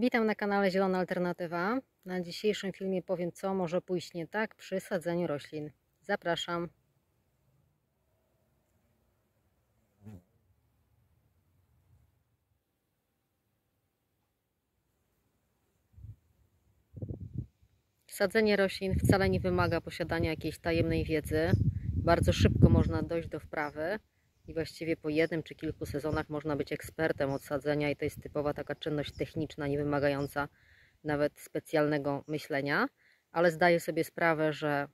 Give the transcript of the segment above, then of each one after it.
Witam na kanale Zielona Alternatywa. Na dzisiejszym filmie powiem, co może pójść nie tak przy sadzeniu roślin. Zapraszam. Sadzenie roślin wcale nie wymaga posiadania jakiejś tajemnej wiedzy. Bardzo szybko można dojść do wprawy i właściwie po jednym czy kilku sezonach można być ekspertem od sadzenia i to jest typowa taka czynność techniczna, nie wymagająca nawet specjalnego myślenia, ale zdaję sobie sprawę, że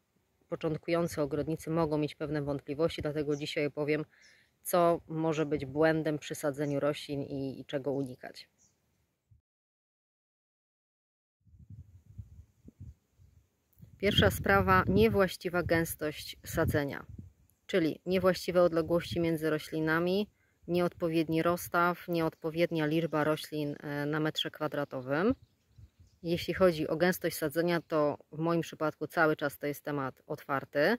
początkujący ogrodnicy mogą mieć pewne wątpliwości, dlatego dzisiaj opowiem, co może być błędem przy sadzeniu roślin i czego unikać. Pierwsza sprawa, niewłaściwa gęstość sadzenia, czyli niewłaściwe odległości między roślinami, nieodpowiedni rozstaw, nieodpowiednia liczba roślin na metrze kwadratowym. Jeśli chodzi o gęstość sadzenia, to w moim przypadku cały czas to jest temat otwarty.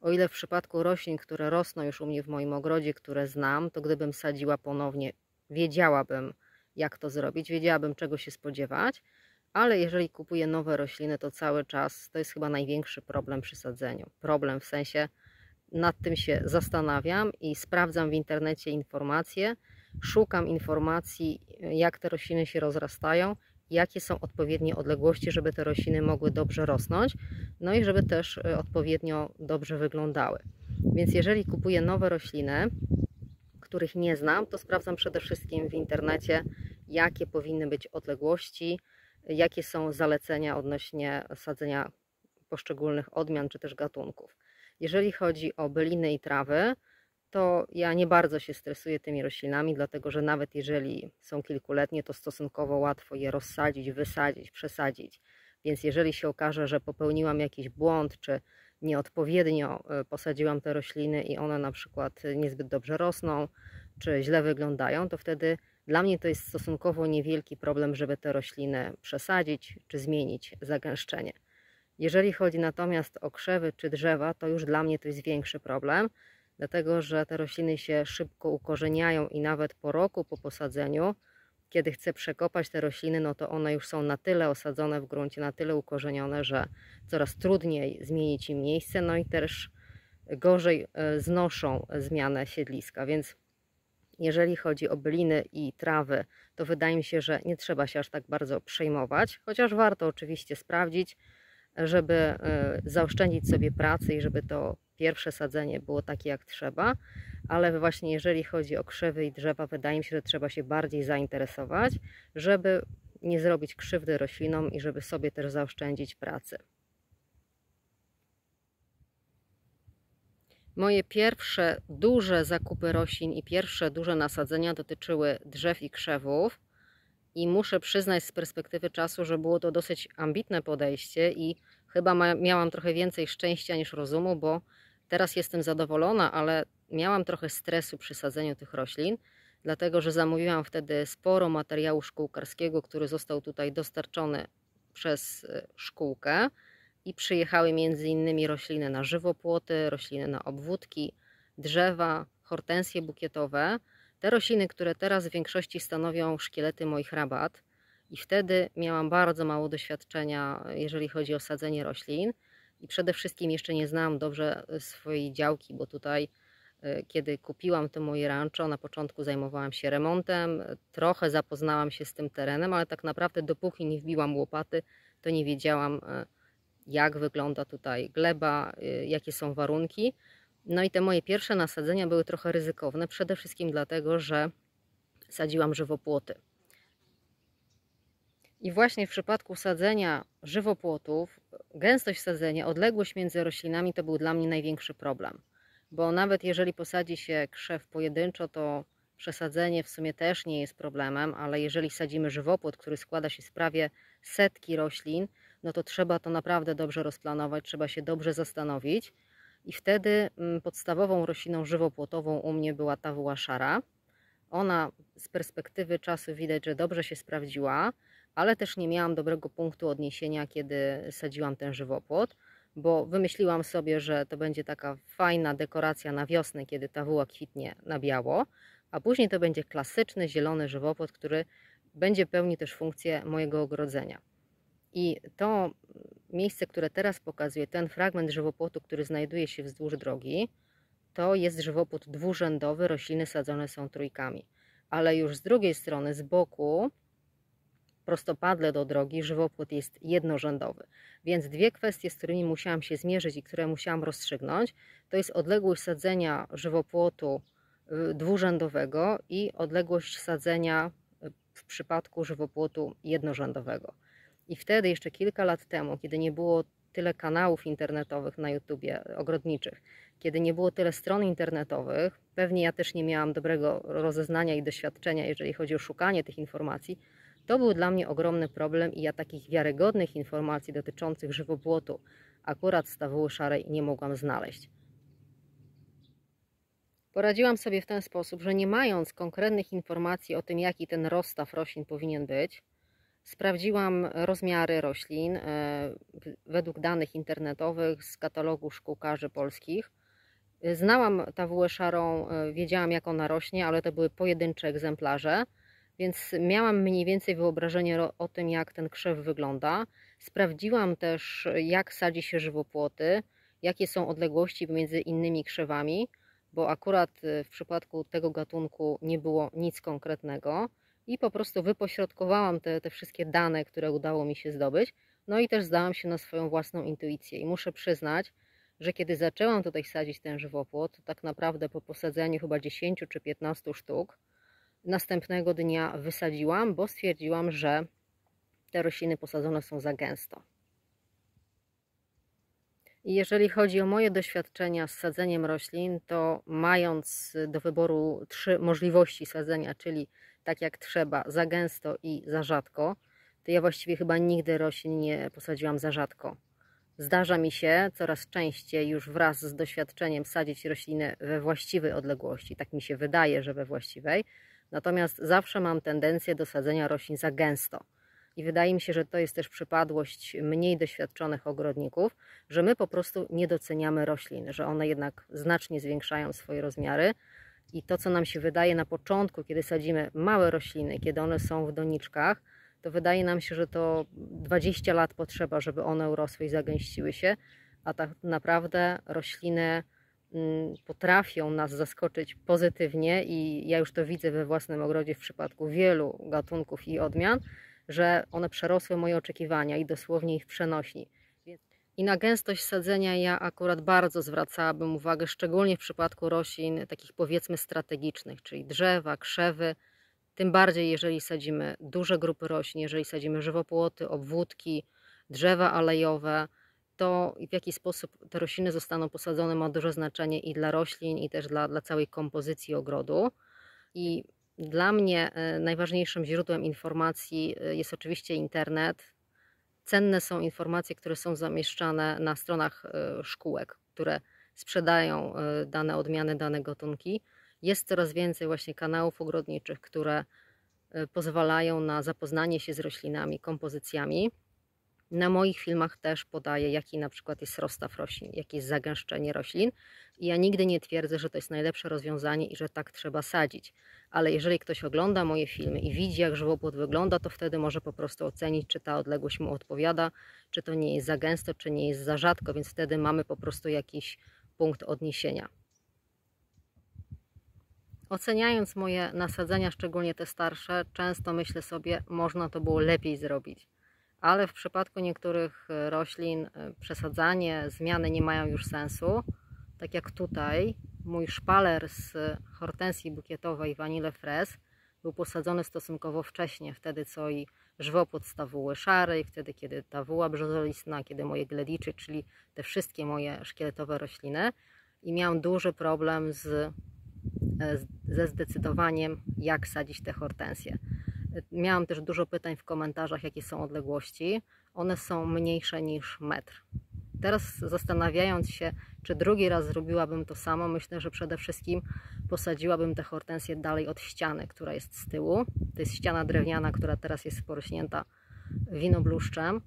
O ile w przypadku roślin, które rosną już u mnie w moim ogrodzie, które znam, to gdybym sadziła ponownie, wiedziałabym, jak to zrobić, wiedziałabym, czego się spodziewać. Ale jeżeli kupuję nowe rośliny, to cały czas to jest chyba największy problem przy sadzeniu. Problem w sensie nad tym się zastanawiam i sprawdzam w internecie informacje, szukam informacji, jak te rośliny się rozrastają, jakie są odpowiednie odległości, żeby te rośliny mogły dobrze rosnąć, no i żeby też odpowiednio dobrze wyglądały. Więc jeżeli kupuję nowe rośliny, których nie znam, to sprawdzam przede wszystkim w internecie, jakie powinny być odległości, jakie są zalecenia odnośnie sadzenia poszczególnych odmian czy też gatunków. Jeżeli chodzi o byliny i trawy, to ja nie bardzo się stresuję tymi roślinami, dlatego że nawet jeżeli są kilkuletnie, to stosunkowo łatwo je rozsadzić, wysadzić, przesadzić. Więc jeżeli się okaże, że popełniłam jakiś błąd, czy nieodpowiednio posadziłam te rośliny i one na przykład niezbyt dobrze rosną, czy źle wyglądają, to wtedy dla mnie to jest stosunkowo niewielki problem, żeby te rośliny przesadzić czy zmienić zagęszczenie. Jeżeli chodzi natomiast o krzewy czy drzewa, to już dla mnie to jest większy problem, dlatego że te rośliny się szybko ukorzeniają i nawet po roku po posadzeniu, kiedy chcę przekopać te rośliny, no to one już są na tyle osadzone w gruncie, na tyle ukorzenione, że coraz trudniej zmienić im miejsce, no i też gorzej znoszą zmianę siedliska, więc jeżeli chodzi o byliny i trawy, to wydaje mi się, że nie trzeba się aż tak bardzo przejmować, chociaż warto oczywiście sprawdzić, żeby zaoszczędzić sobie pracy i żeby to pierwsze sadzenie było takie jak trzeba, ale właśnie jeżeli chodzi o krzewy i drzewa, wydaje mi się, że trzeba się bardziej zainteresować, żeby nie zrobić krzywdy roślinom i żeby sobie też zaoszczędzić pracy. Moje pierwsze duże zakupy roślin i pierwsze duże nasadzenia dotyczyły drzew i krzewów i muszę przyznać z perspektywy czasu, że było to dosyć ambitne podejście i chyba miałam trochę więcej szczęścia niż rozumu, bo teraz jestem zadowolona, ale miałam trochę stresu przy sadzeniu tych roślin, dlatego że zamówiłam wtedy sporo materiału szkółkarskiego, który został tutaj dostarczony przez szkółkę. I przyjechały m.in. rośliny na żywopłoty, rośliny na obwódki, drzewa, hortensje bukietowe. Te rośliny, które teraz w większości stanowią szkielety moich rabat. I wtedy miałam bardzo mało doświadczenia, jeżeli chodzi o sadzenie roślin. I przede wszystkim jeszcze nie znałam dobrze swojej działki, bo tutaj, kiedy kupiłam to moje rancho, na początku zajmowałam się remontem, trochę zapoznałam się z tym terenem, ale tak naprawdę dopóki nie wbiłam łopaty, to nie wiedziałam, jak wygląda tutaj gleba, jakie są warunki. No i te moje pierwsze nasadzenia były trochę ryzykowne, przede wszystkim dlatego, że sadziłam żywopłoty. I właśnie w przypadku sadzenia żywopłotów, gęstość sadzenia, odległość między roślinami to był dla mnie największy problem. Bo nawet jeżeli posadzi się krzew pojedynczo, to przesadzenie w sumie też nie jest problemem, ale jeżeli sadzimy żywopłot, który składa się z prawie setki roślin, no to trzeba to naprawdę dobrze rozplanować, trzeba się dobrze zastanowić. I wtedy podstawową rośliną żywopłotową u mnie była tawuła szara. Ona z perspektywy czasu widać, że dobrze się sprawdziła, ale też nie miałam dobrego punktu odniesienia, kiedy sadziłam ten żywopłot, bo wymyśliłam sobie, że to będzie taka fajna dekoracja na wiosnę, kiedy tawuła kwitnie na biało, a później to będzie klasyczny zielony żywopłot, który będzie pełnił też funkcję mojego ogrodzenia. I to miejsce, które teraz pokazuję, ten fragment żywopłotu, który znajduje się wzdłuż drogi, to jest żywopłot dwurzędowy, rośliny sadzone są trójkami. Ale już z drugiej strony, z boku, prostopadle do drogi, żywopłot jest jednorzędowy. Więc dwie kwestie, z którymi musiałam się zmierzyć i które musiałam rozstrzygnąć, to jest odległość sadzenia żywopłotu dwurzędowego i odległość sadzenia w przypadku żywopłotu jednorzędowego. I wtedy, jeszcze kilka lat temu, kiedy nie było tyle kanałów internetowych na YouTubie, ogrodniczych, kiedy nie było tyle stron internetowych, pewnie ja też nie miałam dobrego rozeznania i doświadczenia, jeżeli chodzi o szukanie tych informacji, to był dla mnie ogromny problem i ja takich wiarygodnych informacji dotyczących żywopłotu akurat z tawoły szarej nie mogłam znaleźć. Poradziłam sobie w ten sposób, że nie mając konkretnych informacji o tym, jaki ten rozstaw roślin powinien być, sprawdziłam rozmiary roślin według danych internetowych z katalogu szkółkarzy polskich. Znałam tawułę szarą, wiedziałam jak ona rośnie, ale to były pojedyncze egzemplarze, więc miałam mniej więcej wyobrażenie o tym, jak ten krzew wygląda. Sprawdziłam też, jak sadzi się żywopłoty, jakie są odległości między innymi krzewami, bo akurat w przypadku tego gatunku nie było nic konkretnego. I po prostu wypośrodkowałam te wszystkie dane, które udało mi się zdobyć. No i też zdałam się na swoją własną intuicję. I muszę przyznać, że kiedy zaczęłam tutaj sadzić ten żywopłot, to tak naprawdę po posadzeniu chyba 10 czy 15 sztuk, następnego dnia wysadziłam, bo stwierdziłam, że te rośliny posadzone są za gęsto. I jeżeli chodzi o moje doświadczenia z sadzeniem roślin, to mając do wyboru 3 możliwości sadzenia, czyli tak jak trzeba, za gęsto i za rzadko, to ja właściwie chyba nigdy roślin nie posadziłam za rzadko. Zdarza mi się coraz częściej już wraz z doświadczeniem sadzić rośliny we właściwej odległości. Tak mi się wydaje, że we właściwej. Natomiast zawsze mam tendencję do sadzenia roślin za gęsto. I wydaje mi się, że to jest też przypadłość mniej doświadczonych ogrodników, że my po prostu nie doceniamy roślin, że one jednak znacznie zwiększają swoje rozmiary. I to, co nam się wydaje na początku, kiedy sadzimy małe rośliny, kiedy one są w doniczkach, to wydaje nam się, że to 20 lat potrzeba, żeby one urosły i zagęściły się, a tak naprawdę rośliny potrafią nas zaskoczyć pozytywnie i ja już to widzę we własnym ogrodzie w przypadku wielu gatunków i odmian, że one przerosły moje oczekiwania i dosłownie ich przenośni. I na gęstość sadzenia ja akurat bardzo zwracałabym uwagę, szczególnie w przypadku roślin takich powiedzmy strategicznych, czyli drzewa, krzewy, tym bardziej jeżeli sadzimy duże grupy roślin, jeżeli sadzimy żywopłoty, obwódki, drzewa alejowe, to w jaki sposób te rośliny zostaną posadzone ma duże znaczenie i dla roślin, i też dla całej kompozycji ogrodu. I dla mnie najważniejszym źródłem informacji jest oczywiście internet. Cenne są informacje, które są zamieszczane na stronach szkółek, które sprzedają dane odmiany, dane gatunki. Jest coraz więcej właśnie kanałów ogrodniczych, które pozwalają na zapoznanie się z roślinami, kompozycjami. Na moich filmach też podaję, jaki na przykład jest rozstaw roślin, jakie jest zagęszczenie roślin. I ja nigdy nie twierdzę, że to jest najlepsze rozwiązanie i że tak trzeba sadzić. Ale jeżeli ktoś ogląda moje filmy i widzi, jak żywopłot wygląda, to wtedy może po prostu ocenić, czy ta odległość mu odpowiada, czy to nie jest za gęsto, czy nie jest za rzadko, więc wtedy mamy po prostu jakiś punkt odniesienia. Oceniając moje nasadzenia, szczególnie te starsze, często myślę sobie, można to było lepiej zrobić. Ale w przypadku niektórych roślin przesadzanie, zmiany nie mają już sensu. Tak jak tutaj, mój szpaler z hortensji bukietowej Vanille Fraise był posadzony stosunkowo wcześnie, wtedy co i żywopłot z tawuły szarej, wtedy kiedy tawuła brzozolistna, kiedy moje glediczy, czyli te wszystkie moje szkieletowe rośliny. I miałam duży problem ze zdecydowaniem, jak sadzić te hortensje. Miałam też dużo pytań w komentarzach, jakie są odległości. One są mniejsze niż metr. Teraz zastanawiając się, czy drugi raz zrobiłabym to samo, myślę, że przede wszystkim posadziłabym te hortensje dalej od ściany, która jest z tyłu. To jest ściana drewniana, która teraz jest porośnięta winobluszczem.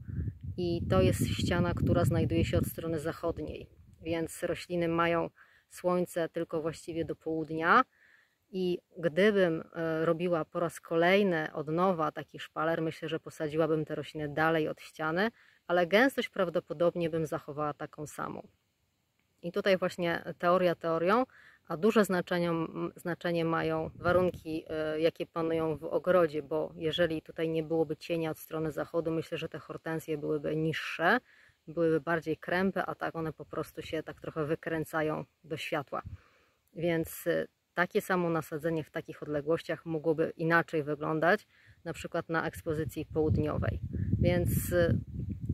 I to jest ściana, która znajduje się od strony zachodniej. Więc rośliny mają słońce tylko właściwie do południa. I gdybym robiła po raz kolejny od nowa taki szpaler, myślę, że posadziłabym te rośliny dalej od ściany, ale gęstość prawdopodobnie bym zachowała taką samą. I tutaj właśnie teoria teorią, a duże znaczenie mają warunki, jakie panują w ogrodzie, bo jeżeli tutaj nie byłoby cienia od strony zachodu, myślę, że te hortensje byłyby niższe, byłyby bardziej krępe, a tak one po prostu się tak trochę wykręcają do światła. Więc takie samo nasadzenie w takich odległościach mogłoby inaczej wyglądać, na przykład na ekspozycji południowej. Więc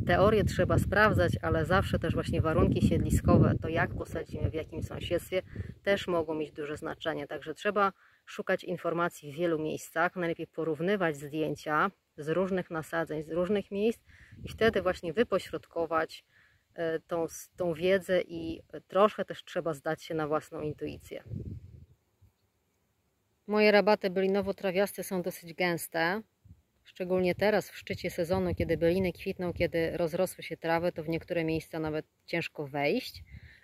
teorie trzeba sprawdzać, ale zawsze też właśnie warunki siedliskowe, to jak posadzimy, w jakim sąsiedztwie, też mogą mieć duże znaczenie. Także trzeba szukać informacji w wielu miejscach, najlepiej porównywać zdjęcia z różnych nasadzeń, z różnych miejsc i wtedy właśnie wypośrodkować tą wiedzę i troszkę też trzeba zdać się na własną intuicję. Moje rabaty bylinowo-trawiaste są dosyć gęste, szczególnie teraz w szczycie sezonu, kiedy byliny kwitną, kiedy rozrosły się trawy, to w niektóre miejsca nawet ciężko wejść,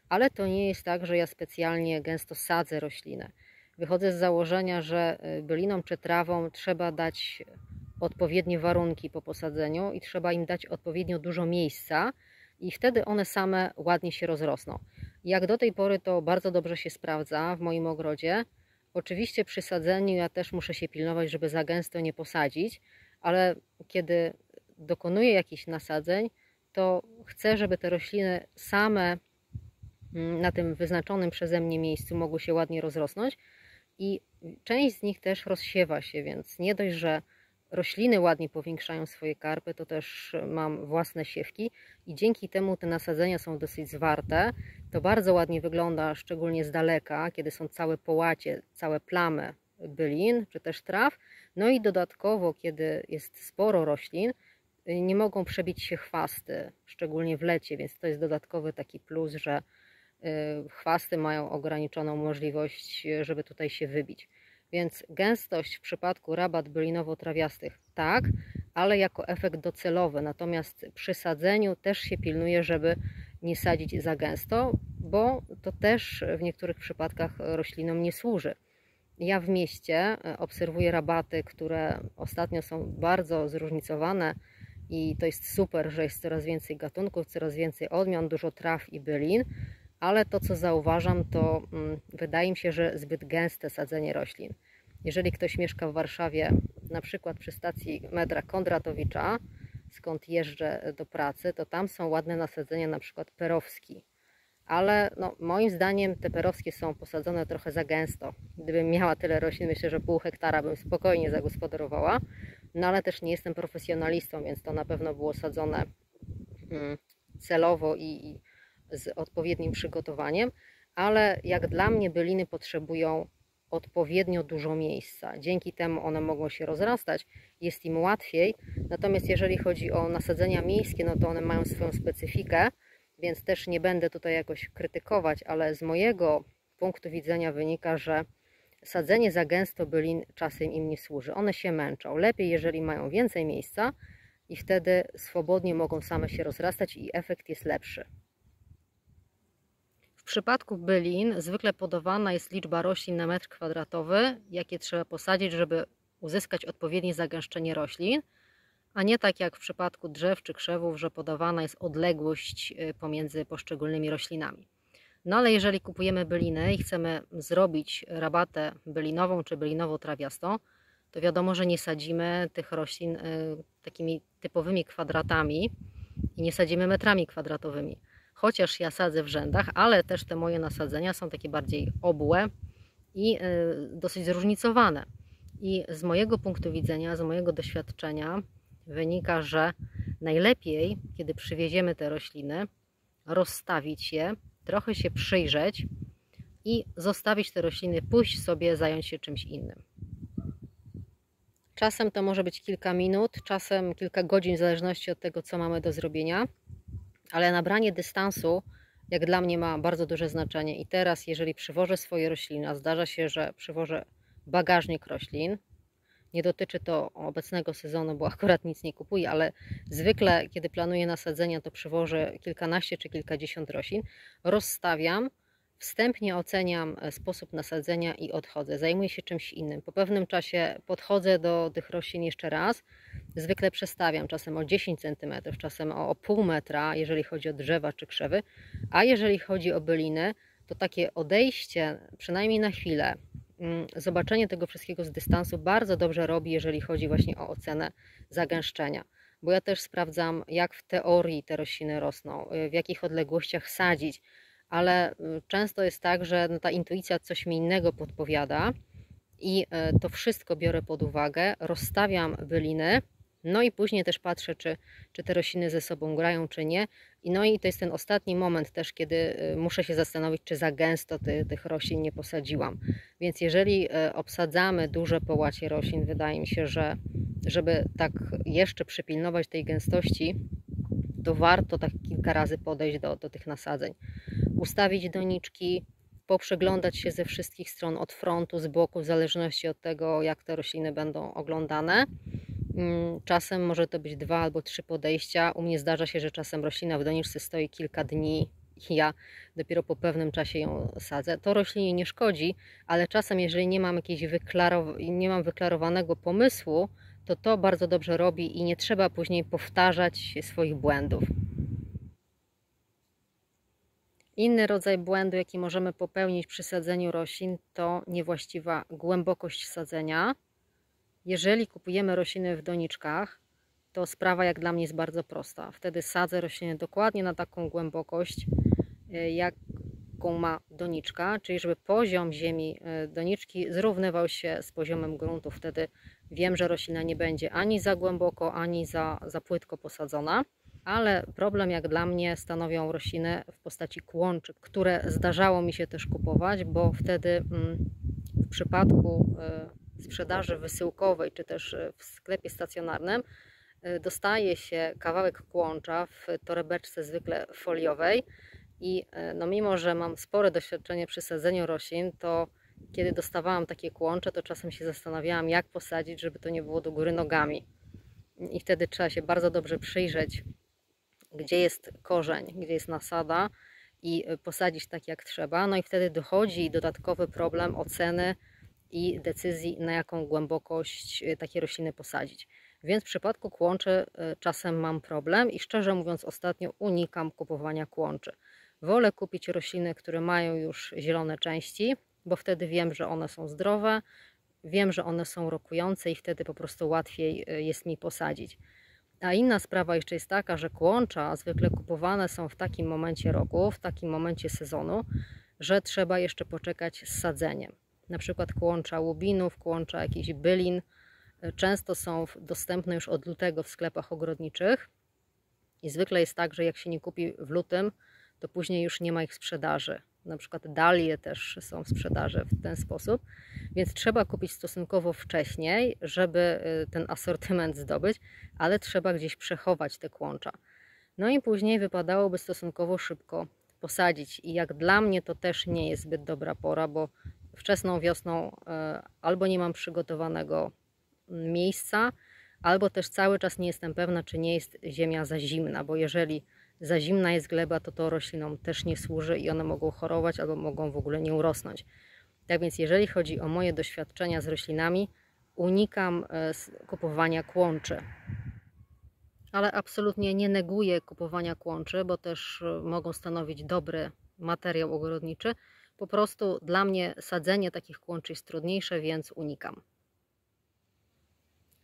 ale to nie jest tak, że ja specjalnie gęsto sadzę roślinę. Wychodzę z założenia, że bylinom czy trawom trzeba dać odpowiednie warunki po posadzeniu i trzeba im dać odpowiednio dużo miejsca i wtedy one same ładnie się rozrosną. Jak do tej pory to bardzo dobrze się sprawdza w moim ogrodzie. Oczywiście przy sadzeniu ja też muszę się pilnować, żeby za gęsto nie posadzić, ale kiedy dokonuję jakichś nasadzeń, to chcę, żeby te rośliny same na tym wyznaczonym przeze mnie miejscu mogły się ładnie rozrosnąć i część z nich też rozsiewa się, więc nie dość, że rośliny ładnie powiększają swoje karpy, to też mam własne siewki i dzięki temu te nasadzenia są dosyć zwarte. To bardzo ładnie wygląda, szczególnie z daleka, kiedy są całe połacie, całe plamy bylin czy też traw. No i dodatkowo, kiedy jest sporo roślin, nie mogą przebić się chwasty, szczególnie w lecie, więc to jest dodatkowy taki plus, że chwasty mają ograniczoną możliwość, żeby tutaj się wybić. Więc gęstość w przypadku rabat bylinowo-trawiastych tak, ale jako efekt docelowy. Natomiast przy sadzeniu też się pilnuje, żeby nie sadzić za gęsto, bo to też w niektórych przypadkach roślinom nie służy. Ja w mieście obserwuję rabaty, które ostatnio są bardzo zróżnicowane i to jest super, że jest coraz więcej gatunków, coraz więcej odmian, dużo traw i bylin. Ale to, co zauważam, to wydaje mi się, że zbyt gęste sadzenie roślin. Jeżeli ktoś mieszka w Warszawie, na przykład przy stacji metra Kondratowicza, skąd jeżdżę do pracy, to tam są ładne nasadzenia, na przykład perowski. Ale no, moim zdaniem te perowskie są posadzone trochę za gęsto. Gdybym miała tyle roślin, myślę, że pół hektara bym spokojnie zagospodarowała. No ale też nie jestem profesjonalistą, więc to na pewno było sadzone celowo i z odpowiednim przygotowaniem, ale jak dla mnie byliny potrzebują odpowiednio dużo miejsca. Dzięki temu one mogą się rozrastać, jest im łatwiej. Natomiast jeżeli chodzi o nasadzenia miejskie, no to one mają swoją specyfikę, więc też nie będę tutaj jakoś krytykować, ale z mojego punktu widzenia wynika, że sadzenie za gęsto bylin czasem im nie służy. One się męczą. Lepiej, jeżeli mają więcej miejsca i wtedy swobodnie mogą same się rozrastać i efekt jest lepszy. W przypadku bylin zwykle podawana jest liczba roślin na metr kwadratowy, jakie trzeba posadzić, żeby uzyskać odpowiednie zagęszczenie roślin, a nie tak jak w przypadku drzew czy krzewów, że podawana jest odległość pomiędzy poszczególnymi roślinami. No ale jeżeli kupujemy byliny i chcemy zrobić rabatę bylinową czy bylinowo-trawiastą, to wiadomo, że nie sadzimy tych roślin takimi typowymi kwadratami i nie sadzimy metrami kwadratowymi. Chociaż ja sadzę w rzędach, ale też te moje nasadzenia są takie bardziej obłe i dosyć zróżnicowane. I z mojego punktu widzenia, z mojego doświadczenia wynika, że najlepiej, kiedy przywieziemy te rośliny, rozstawić je, trochę się przyjrzeć i zostawić te rośliny, pójść sobie, zająć się czymś innym. Czasem to może być kilka minut, czasem kilka godzin, w zależności od tego, co mamy do zrobienia. Ale nabranie dystansu, jak dla mnie, ma bardzo duże znaczenie. I teraz, jeżeli przywożę swoje rośliny, a zdarza się, że przywożę bagażnik roślin, nie dotyczy to obecnego sezonu, bo akurat nic nie kupuję, ale zwykle, kiedy planuję nasadzenia, to przywożę kilkanaście czy kilkadziesiąt roślin, rozstawiam, Wstępnie oceniam sposób nasadzenia i odchodzę. Zajmuję się czymś innym. Po pewnym czasie podchodzę do tych roślin jeszcze raz. Zwykle przestawiam czasem o 10 cm, czasem o pół metra, jeżeli chodzi o drzewa czy krzewy. A jeżeli chodzi o byliny, to takie odejście, przynajmniej na chwilę, zobaczenie tego wszystkiego z dystansu bardzo dobrze robi, jeżeli chodzi właśnie o ocenę zagęszczenia. Bo ja też sprawdzam, jak w teorii te rośliny rosną, w jakich odległościach sadzić. Ale często jest tak, że ta intuicja coś mi innego podpowiada i to wszystko biorę pod uwagę, rozstawiam byliny, no i później też patrzę, czy te rośliny ze sobą grają, czy nie. No i to jest ten ostatni moment też, kiedy muszę się zastanowić, czy za gęsto tych roślin nie posadziłam. Więc jeżeli obsadzamy duże połacie roślin, wydaje mi się, że żeby tak jeszcze przypilnować tej gęstości, to warto tak kilka razy podejść do tych nasadzeń. Ustawić doniczki, poprzyglądać się ze wszystkich stron, od frontu, z boku, w zależności od tego, jak te rośliny będą oglądane. Czasem może to być 2 albo 3 podejścia. U mnie zdarza się, że czasem roślina w doniczce stoi kilka dni i ja dopiero po pewnym czasie ją sadzę. To roślinie nie szkodzi, ale czasem, jeżeli nie mam jakiegoś wyklarowanego pomysłu, to bardzo dobrze robi i nie trzeba później powtarzać swoich błędów. Inny rodzaj błędu, jaki możemy popełnić przy sadzeniu roślin, to niewłaściwa głębokość sadzenia. Jeżeli kupujemy rośliny w doniczkach, to sprawa jak dla mnie jest bardzo prosta. Wtedy sadzę rośliny dokładnie na taką głębokość, jaką ma doniczka, czyli żeby poziom ziemi doniczki zrównywał się z poziomem gruntu. Wtedy wiem, że roślina nie będzie ani za głęboko, ani za płytko posadzona. Ale problem jak dla mnie stanowią rośliny w postaci kłączy, które zdarzało mi się też kupować, bo wtedy w przypadku sprzedaży wysyłkowej czy też w sklepie stacjonarnym dostaje się kawałek kłącza w torebeczce zwykle foliowej i no, mimo że mam spore doświadczenie przy sadzeniu roślin, to kiedy dostawałam takie kłącze, to czasem się zastanawiałam, jak posadzić, żeby to nie było do góry nogami. I wtedy trzeba się bardzo dobrze przyjrzeć, gdzie jest korzeń, gdzie jest nasada i posadzić tak jak trzeba. No i wtedy dochodzi dodatkowy problem oceny i decyzji, na jaką głębokość takie rośliny posadzić. Więc w przypadku kłączy czasem mam problem i szczerze mówiąc ostatnio unikam kupowania kłączy. Wolę kupić rośliny, które mają już zielone części, bo wtedy wiem, że one są zdrowe, wiem, że one są rokujące i wtedy po prostu łatwiej jest mi posadzić. A inna sprawa jeszcze jest taka, że kłącza zwykle kupowane są w takim momencie roku, w takim momencie sezonu, że trzeba jeszcze poczekać z sadzeniem. Na przykład kłącza łubinów, kłącza jakichś bylin. Często są dostępne już od lutego w sklepach ogrodniczych. I zwykle jest tak, że jak się nie kupi w lutym, to później już nie ma ich sprzedaży. Na przykład dalie też są w sprzedaży w ten sposób, więc trzeba kupić stosunkowo wcześniej, żeby ten asortyment zdobyć, ale trzeba gdzieś przechować te kłącza. No i później wypadałoby stosunkowo szybko posadzić i jak dla mnie to też nie jest zbyt dobra pora, bo wczesną wiosną albo nie mam przygotowanego miejsca, albo też cały czas nie jestem pewna, czy nie jest ziemia za zimna, bo jeżeli za zimna jest gleba, to roślinom też nie służy i one mogą chorować albo mogą w ogóle nie urosnąć. Tak więc jeżeli chodzi o moje doświadczenia z roślinami, unikam kupowania kłączy. Ale absolutnie nie neguję kupowania kłączy, bo też mogą stanowić dobry materiał ogrodniczy. Po prostu dla mnie sadzenie takich kłączy jest trudniejsze, więc unikam.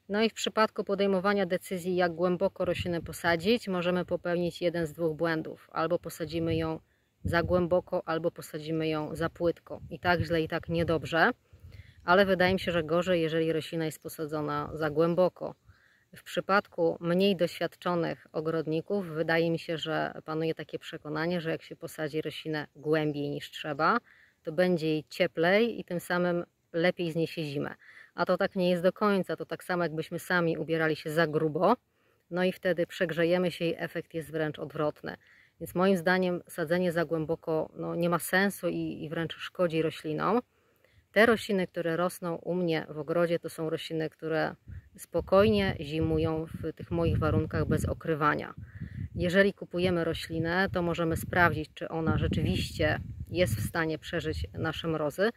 No i w przypadku podejmowania decyzji, jak głęboko roślinę posadzić, możemy popełnić jeden z dwóch błędów. Albo posadzimy ją za głęboko, albo posadzimy ją za płytko. I tak źle, i tak niedobrze. Ale wydaje mi się, że gorzej, jeżeli roślina jest posadzona za głęboko. W przypadku mniej doświadczonych ogrodników wydaje mi się, że panuje takie przekonanie, że jak się posadzi roślinę głębiej niż trzeba, to będzie jej cieplej i tym samym lepiej zniesie zimę. A to tak nie jest do końca, to tak samo jakbyśmy sami ubierali się za grubo, no i wtedy przegrzejemy się i efekt jest wręcz odwrotny. Więc moim zdaniem sadzenie za głęboko nie ma sensu i wręcz szkodzi roślinom. Te rośliny, które rosną u mnie w ogrodzie, to są rośliny, które spokojnie zimują w tych moich warunkach bez okrywania. Jeżeli kupujemy roślinę, to możemy sprawdzić, czy ona rzeczywiście jest w stanie przeżyć nasze mrozy,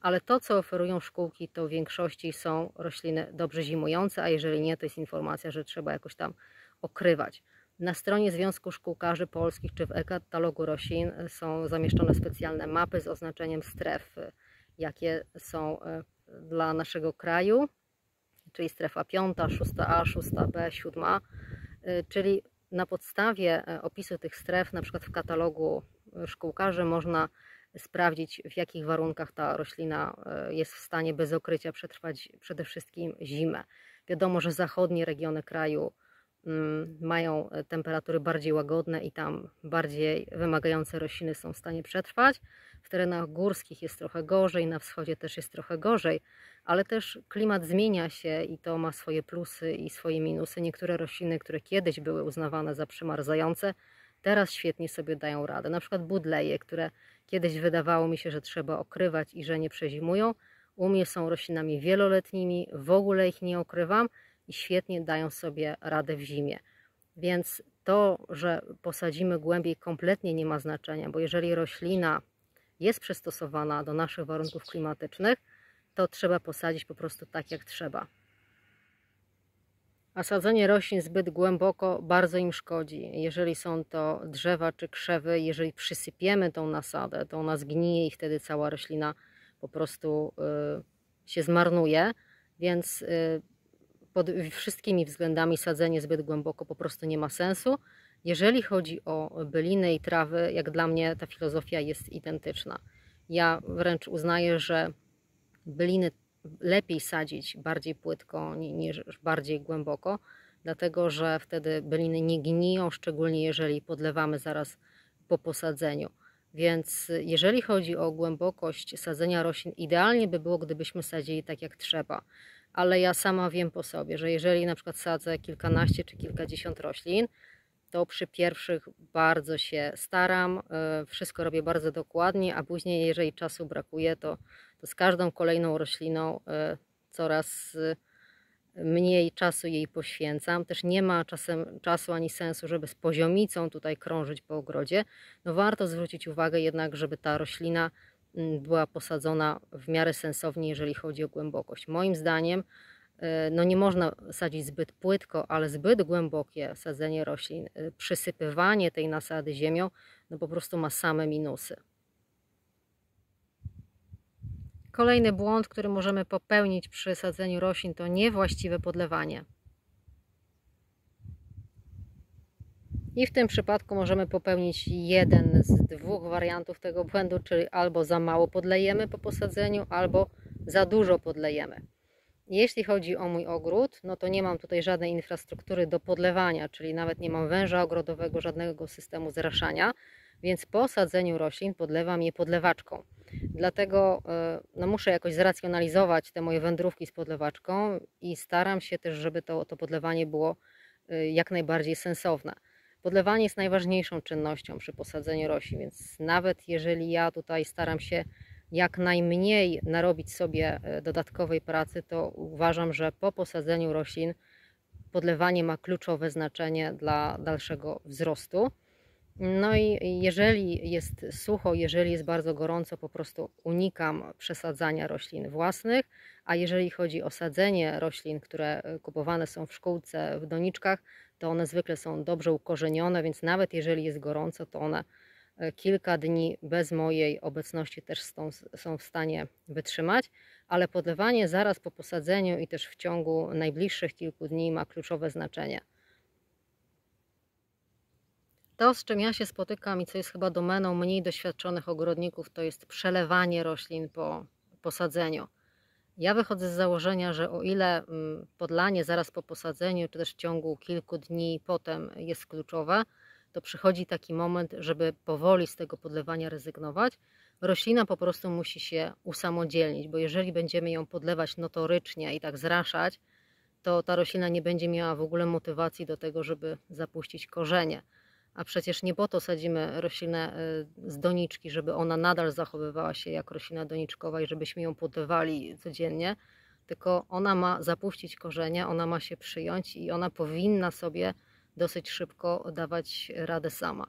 ale to, co oferują szkółki, to w większości są rośliny dobrze zimujące, a jeżeli nie, to jest informacja, że trzeba jakoś tam okrywać. Na stronie Związku Szkółkarzy Polskich czy w e-katalogu roślin są zamieszczone specjalne mapy z oznaczeniem stref, jakie są dla naszego kraju, czyli strefa 5, 6a, 6b, 7a, czyli na podstawie opisu tych stref, na przykład w katalogu szkółkarzy, można sprawdzić, w jakich warunkach ta roślina jest w stanie bez okrycia przetrwać przede wszystkim zimę. Wiadomo, że zachodnie regiony kraju mają temperatury bardziej łagodne i tam bardziej wymagające rośliny są w stanie przetrwać. W terenach górskich jest trochę gorzej, na wschodzie też jest trochę gorzej, ale też klimat zmienia się i to ma swoje plusy i swoje minusy. Niektóre rośliny, które kiedyś były uznawane za przymarzające, teraz świetnie sobie dają radę. Na przykład budleje, które kiedyś wydawało mi się, że trzeba okrywać i że nie przezimują, u mnie są roślinami wieloletnimi, w ogóle ich nie okrywam i świetnie dają sobie radę w zimie. Więc to, że posadzimy głębiej, kompletnie nie ma znaczenia, bo jeżeli roślina jest przystosowana do naszych warunków klimatycznych, to trzeba posadzić po prostu tak, jak trzeba. A sadzenie roślin zbyt głęboko bardzo im szkodzi. Jeżeli są to drzewa czy krzewy, jeżeli przysypiemy tą nasadę, to ona zgnije i wtedy cała roślina po prostu się zmarnuje, więc pod wszystkimi względami sadzenie zbyt głęboko po prostu nie ma sensu. Jeżeli chodzi o byliny i trawy, jak dla mnie ta filozofia jest identyczna. Ja wręcz uznaję, że byliny lepiej sadzić bardziej płytko niż bardziej głęboko, dlatego że wtedy byliny nie gniją, szczególnie jeżeli podlewamy zaraz po posadzeniu. Więc jeżeli chodzi o głębokość sadzenia roślin, idealnie by było, gdybyśmy sadzili tak, jak trzeba. Ale ja sama wiem po sobie, że jeżeli na przykład sadzę kilkanaście czy kilkadziesiąt roślin, to przy pierwszych bardzo się staram, wszystko robię bardzo dokładnie, a później, jeżeli czasu brakuje, to z każdą kolejną rośliną coraz mniej czasu jej poświęcam. Też nie ma czasem czasu ani sensu, żeby z poziomicą tutaj krążyć po ogrodzie. No warto zwrócić uwagę jednak, żeby ta roślina była posadzona w miarę sensownie, jeżeli chodzi o głębokość. Moim zdaniem no nie można sadzić zbyt płytko, ale zbyt głębokie sadzenie roślin, przysypywanie tej nasady ziemią, no po prostu ma same minusy. Kolejny błąd, który możemy popełnić przy sadzeniu roślin, to niewłaściwe podlewanie. I w tym przypadku możemy popełnić jeden z dwóch wariantów tego błędu, czyli albo za mało podlejemy po posadzeniu, albo za dużo podlejemy. Jeśli chodzi o mój ogród, no to nie mam tutaj żadnej infrastruktury do podlewania, czyli nawet nie mam węża ogrodowego, żadnego systemu zraszania, więc po sadzeniu roślin podlewam je podlewaczką. Dlatego no, muszę jakoś zracjonalizować te moje wędrówki z podlewaczką i staram się też, żeby to podlewanie było jak najbardziej sensowne. Podlewanie jest najważniejszą czynnością przy posadzeniu roślin, więc nawet jeżeli ja tutaj staram się jak najmniej narobić sobie dodatkowej pracy, to uważam, że po posadzeniu roślin podlewanie ma kluczowe znaczenie dla dalszego wzrostu. No i jeżeli jest sucho, jeżeli jest bardzo gorąco, po prostu unikam przesadzania roślin własnych, a jeżeli chodzi o sadzenie roślin, które kupowane są w szkółce, w doniczkach, to one zwykle są dobrze ukorzenione, więc nawet jeżeli jest gorąco, to one kilka dni bez mojej obecności też są w stanie wytrzymać, ale podlewanie zaraz po posadzeniu i też w ciągu najbliższych kilku dni ma kluczowe znaczenie. To, z czym ja się spotykam i co jest chyba domeną mniej doświadczonych ogrodników, to jest przelewanie roślin po posadzeniu. Ja wychodzę z założenia, że o ile podlanie zaraz po posadzeniu, czy też w ciągu kilku dni potem jest kluczowe, to przychodzi taki moment, żeby powoli z tego podlewania rezygnować. Roślina po prostu musi się usamodzielnić, bo jeżeli będziemy ją podlewać notorycznie i tak zraszać, to ta roślina nie będzie miała w ogóle motywacji do tego, żeby zapuścić korzenie. A przecież nie po to sadzimy roślinę z doniczki, żeby ona nadal zachowywała się jak roślina doniczkowa i żebyśmy ją podlewali codziennie, tylko ona ma zapuścić korzenie, ona ma się przyjąć i ona powinna sobie dosyć szybko dawać radę sama.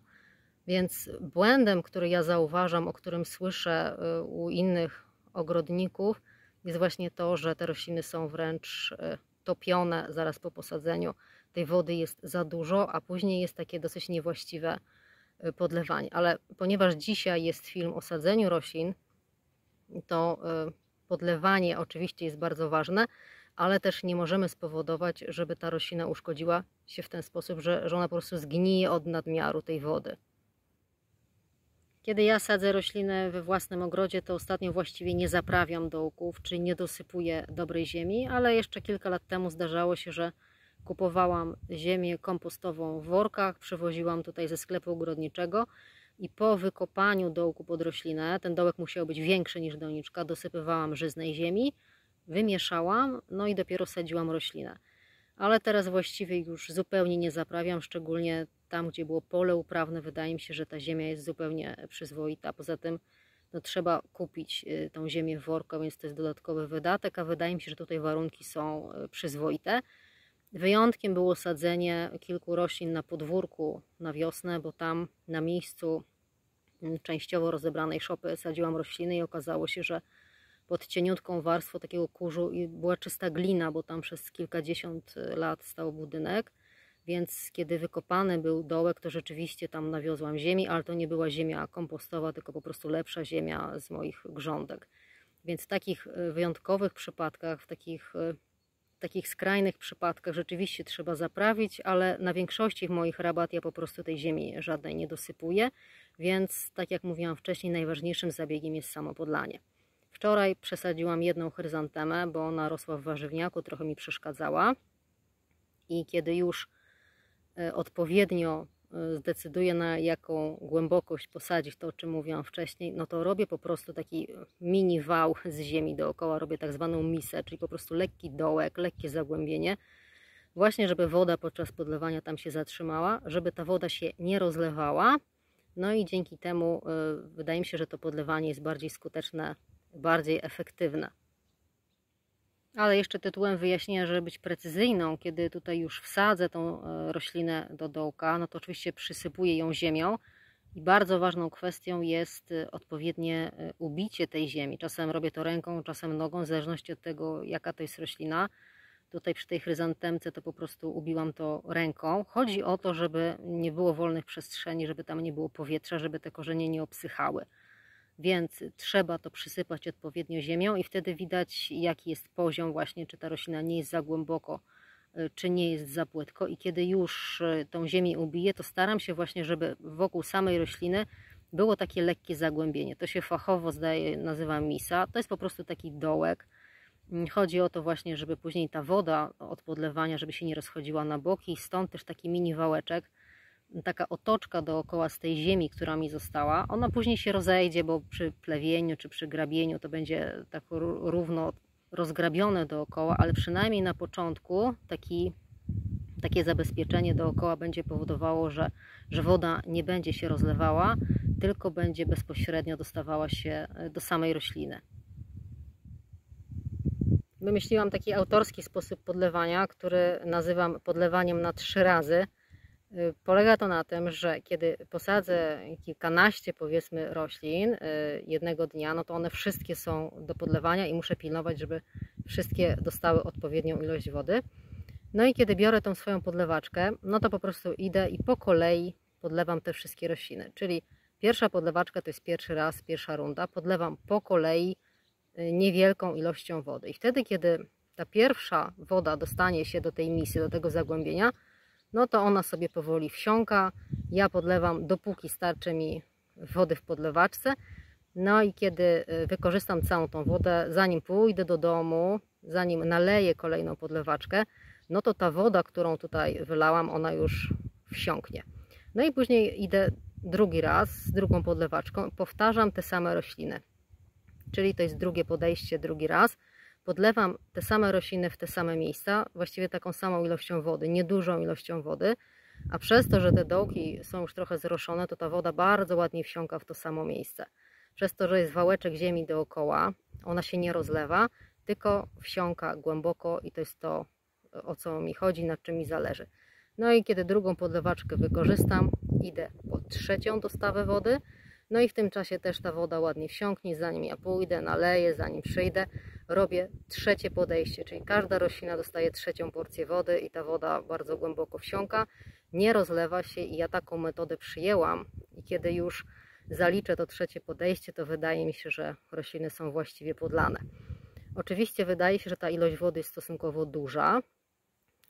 Więc błędem, który ja zauważam, o którym słyszę u innych ogrodników, jest właśnie to, że te rośliny są wręcz topione zaraz po posadzeniu. Tej wody jest za dużo, a później jest takie dosyć niewłaściwe podlewanie. Ale ponieważ dzisiaj jest film o sadzeniu roślin, to podlewanie oczywiście jest bardzo ważne, ale też nie możemy spowodować, żeby ta roślina uszkodziła się w ten sposób, że ona po prostu zgnije od nadmiaru tej wody. Kiedy ja sadzę rośliny we własnym ogrodzie, to ostatnio właściwie nie zaprawiam dołków, czyli nie dosypuję dobrej ziemi, ale jeszcze kilka lat temu zdarzało się, że kupowałam ziemię kompostową w workach, przywoziłam tutaj ze sklepu ogrodniczego i po wykopaniu dołku pod roślinę, ten dołek musiał być większy niż doniczka, dosypywałam żyznej ziemi, wymieszałam, no i dopiero sadziłam roślinę. Ale teraz właściwie już zupełnie nie zaprawiam, szczególnie tam, gdzie było pole uprawne. Wydaje mi się, że ta ziemia jest zupełnie przyzwoita. Poza tym no, trzeba kupić tą ziemię w worku, więc to jest dodatkowy wydatek, a wydaje mi się, że tutaj warunki są przyzwoite. Wyjątkiem było sadzenie kilku roślin na podwórku na wiosnę, bo tam na miejscu częściowo rozebranej szopy sadziłam rośliny i okazało się, że pod cieniutką warstwą takiego kurzu i była czysta glina, bo tam przez kilkadziesiąt lat stał budynek, więc kiedy wykopany był dołek, to rzeczywiście tam nawiozłam ziemi, ale to nie była ziemia kompostowa, tylko po prostu lepsza ziemia z moich grządek. Więc w takich wyjątkowych przypadkach, w takich skrajnych przypadkach rzeczywiście trzeba zaprawić, ale na większości moich rabat ja po prostu tej ziemi żadnej nie dosypuję, więc tak jak mówiłam wcześniej, najważniejszym zabiegiem jest samo podlanie. Wczoraj przesadziłam jedną chryzantemę, bo ona rosła w warzywniaku, trochę mi przeszkadzała i kiedy już odpowiednio zdecyduję, na jaką głębokość posadzić, to o czym mówiłam wcześniej, no to robię po prostu taki mini wał z ziemi dookoła, robię tak zwaną misę, czyli po prostu lekki dołek, lekkie zagłębienie, właśnie żeby woda podczas podlewania tam się zatrzymała, żeby ta woda się nie rozlewała, no i dzięki temu wydaje mi się, że to podlewanie jest bardziej skuteczne, bardziej efektywne. Ale jeszcze tytułem wyjaśnienia, żeby być precyzyjną, kiedy tutaj już wsadzę tą roślinę do dołka, no to oczywiście przysypuję ją ziemią i bardzo ważną kwestią jest odpowiednie ubicie tej ziemi. Czasem robię to ręką, czasem nogą, w zależności od tego, jaka to jest roślina. Tutaj przy tej chryzantemce to po prostu ubiłam to ręką. Chodzi o to, żeby nie było wolnych przestrzeni, żeby tam nie było powietrza, żeby te korzenie nie obsychały. Więc trzeba to przysypać odpowiednio ziemią i wtedy widać, jaki jest poziom właśnie, czy ta roślina nie jest za głęboko, czy nie jest za płytko. I kiedy już tą ziemię ubiję, to staram się właśnie, żeby wokół samej rośliny było takie lekkie zagłębienie. To się fachowo nazywa misa. To jest po prostu taki dołek. Chodzi o to właśnie, żeby później ta woda od podlewania, żeby się nie rozchodziła na boki. I stąd też taki mini wałeczek. Taka otoczka dookoła z tej ziemi, która mi została, ona później się rozejdzie, bo przy plewieniu czy przy grabieniu to będzie tak równo rozgrabione dookoła, ale przynajmniej na początku takie zabezpieczenie dookoła będzie powodowało, że woda nie będzie się rozlewała, tylko będzie bezpośrednio dostawała się do samej rośliny. Wymyśliłam taki autorski sposób podlewania, który nazywam podlewaniem na 3 razy. Polega to na tym, że kiedy posadzę kilkanaście, powiedzmy, roślin jednego dnia, no to one wszystkie są do podlewania i muszę pilnować, żeby wszystkie dostały odpowiednią ilość wody. No i kiedy biorę tą swoją podlewaczkę, no to po prostu idę i po kolei podlewam te wszystkie rośliny. Czyli pierwsza podlewaczka to jest pierwszy raz, pierwsza runda. Podlewam po kolei niewielką ilością wody. I wtedy, kiedy ta pierwsza woda dostanie się do tej misy, do tego zagłębienia, no to ona sobie powoli wsiąka, ja podlewam, dopóki starczy mi wody w podlewaczce, no i kiedy wykorzystam całą tą wodę, zanim pójdę do domu, zanim naleję kolejną podlewaczkę, no to ta woda, którą tutaj wylałam, ona już wsiąknie. No i później idę drugi raz z drugą podlewaczką, powtarzam te same rośliny, czyli to jest drugie podejście, drugi raz. Podlewam te same rośliny w te same miejsca, właściwie taką samą ilością wody, niedużą ilością wody, a przez to, że te dołki są już trochę zroszone, to ta woda bardzo ładnie wsiąka w to samo miejsce. Przez to, że jest wałeczek ziemi dookoła, ona się nie rozlewa, tylko wsiąka głęboko i to jest to, o co mi chodzi, nad czym mi zależy. No i kiedy drugą podlewaczkę wykorzystam, idę po trzecią dostawę wody. No i w tym czasie też ta woda ładnie wsiąknie, zanim ja pójdę, naleję, zanim przyjdę, robię trzecie podejście, czyli każda roślina dostaje trzecią porcję wody i ta woda bardzo głęboko wsiąka, nie rozlewa się i ja taką metodę przyjęłam i kiedy już zaliczę to trzecie podejście, to wydaje mi się, że rośliny są właściwie podlane. Oczywiście wydaje się, że ta ilość wody jest stosunkowo duża,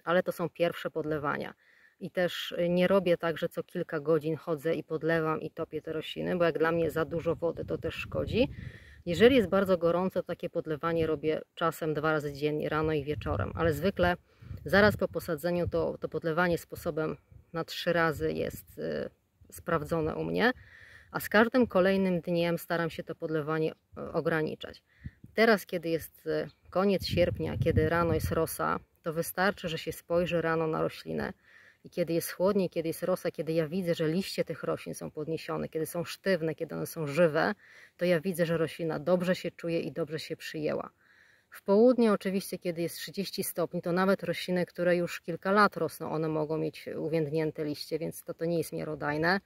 ale to są pierwsze podlewania. I też nie robię tak, że co kilka godzin chodzę i podlewam i topię te rośliny, bo jak dla mnie za dużo wody to też szkodzi. Jeżeli jest bardzo gorąco, to takie podlewanie robię czasem 2 razy dziennie, rano i wieczorem, ale zwykle zaraz po posadzeniu to podlewanie sposobem na 3 razy jest sprawdzone u mnie, a z każdym kolejnym dniem staram się to podlewanie ograniczać. Teraz, kiedy jest koniec sierpnia, kiedy rano jest rosa, to wystarczy, że się spojrzy rano na roślinę. I kiedy jest chłodniej, kiedy jest rosa, kiedy ja widzę, że liście tych roślin są podniesione, kiedy są sztywne, kiedy one są żywe, to ja widzę, że roślina dobrze się czuje i dobrze się przyjęła. W południe oczywiście, kiedy jest 30 stopni, to nawet rośliny, które już kilka lat rosną, one mogą mieć uwiędnięte liście, więc to nie jest miarodajne.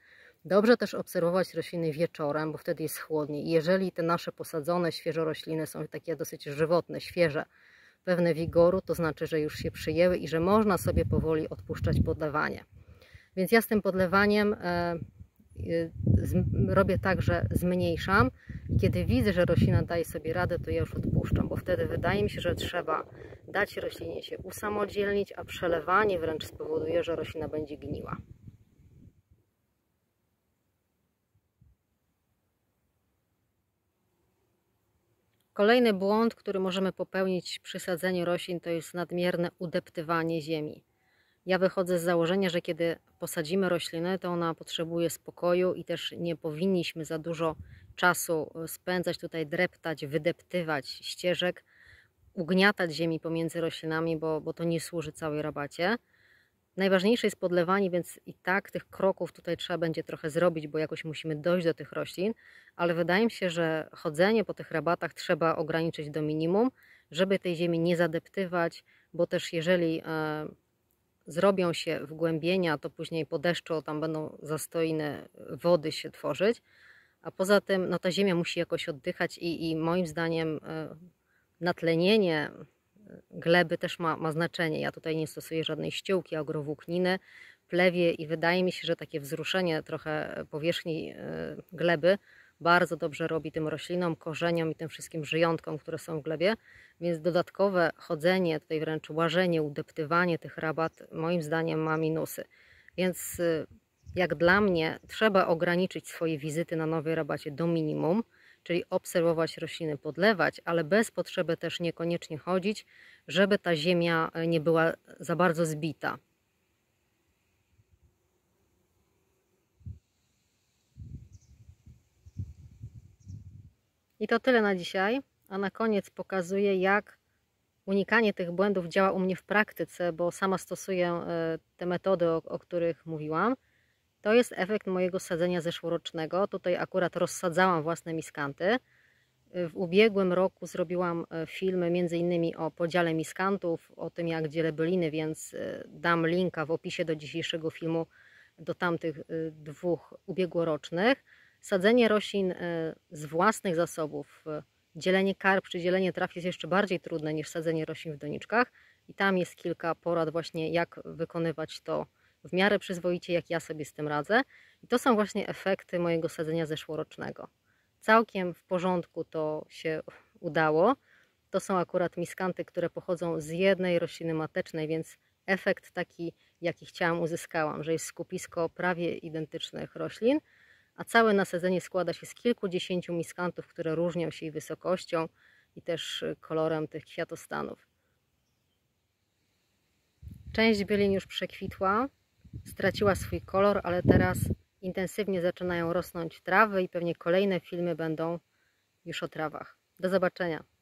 Dobrze też obserwować rośliny wieczorem, bo wtedy jest chłodniej. I jeżeli te nasze posadzone, świeże rośliny są takie dosyć żywotne, świeże, pewne wigoru, to znaczy, że już się przyjęły i że można sobie powoli odpuszczać podlewanie. Więc ja z tym podlewaniem robię tak, że zmniejszam. Kiedy widzę, że roślina daje sobie radę, to ja już odpuszczam, bo wtedy wydaje mi się, że trzeba dać roślinie się usamodzielnić, a przelewanie wręcz spowoduje, że roślina będzie gniła. Kolejny błąd, który możemy popełnić przy sadzeniu roślin, to jest nadmierne udeptywanie ziemi. Ja wychodzę z założenia, że kiedy posadzimy roślinę, to ona potrzebuje spokoju i też nie powinniśmy za dużo czasu spędzać tutaj, dreptać, wydeptywać ścieżek, ugniatać ziemi pomiędzy roślinami, bo to nie służy całej rabacie. Najważniejsze jest podlewanie, więc i tak tych kroków tutaj trzeba będzie trochę zrobić, bo jakoś musimy dojść do tych roślin, ale wydaje mi się, że chodzenie po tych rabatach trzeba ograniczyć do minimum, żeby tej ziemi nie zadeptywać, bo też jeżeli zrobią się wgłębienia, to później po deszczu tam będą zastoiny wody się tworzyć, a poza tym no, ta ziemia musi jakoś oddychać i moim zdaniem natlenienie gleby też ma znaczenie. Ja tutaj nie stosuję żadnej ściółki, agrowłókniny, plewie i wydaje mi się, że takie wzruszenie trochę powierzchni gleby bardzo dobrze robi tym roślinom, korzeniom i tym wszystkim żyjątkom, które są w glebie, więc dodatkowe chodzenie, tutaj wręcz łażenie, udeptywanie tych rabat moim zdaniem ma minusy. Więc jak dla mnie trzeba ograniczyć swoje wizyty na nowej rabacie do minimum, czyli obserwować rośliny, podlewać, ale bez potrzeby też niekoniecznie chodzić, żeby ta ziemia nie była za bardzo zbita. I to tyle na dzisiaj, a na koniec pokazuję, jak unikanie tych błędów działa u mnie w praktyce, bo sama stosuję te metody, o których mówiłam. To jest efekt mojego sadzenia zeszłorocznego. Tutaj akurat rozsadzałam własne miskanty. W ubiegłym roku zrobiłam filmy m.in. o podziale miskantów, o tym jak dzielę byliny, więc dam linka w opisie do dzisiejszego filmu do tamtych 2 ubiegłorocznych. Sadzenie roślin z własnych zasobów, dzielenie karp czy dzielenie traw jest jeszcze bardziej trudne niż sadzenie roślin w doniczkach. I tam jest kilka porad właśnie jak wykonywać to w miarę przyzwoicie, jak ja sobie z tym radzę. I to są właśnie efekty mojego sadzenia zeszłorocznego. Całkiem w porządku to się udało. To są akurat miskanty, które pochodzą z jednej rośliny matecznej, więc efekt taki, jaki chciałam, uzyskałam, że jest skupisko prawie identycznych roślin, a całe nasadzenie składa się z kilkudziesięciu miskantów, które różnią się i wysokością, i też kolorem tych kwiatostanów. Część bylin już przekwitła, straciła swój kolor, ale teraz intensywnie zaczynają rosnąć trawy i pewnie kolejne filmy będą już o trawach. Do zobaczenia!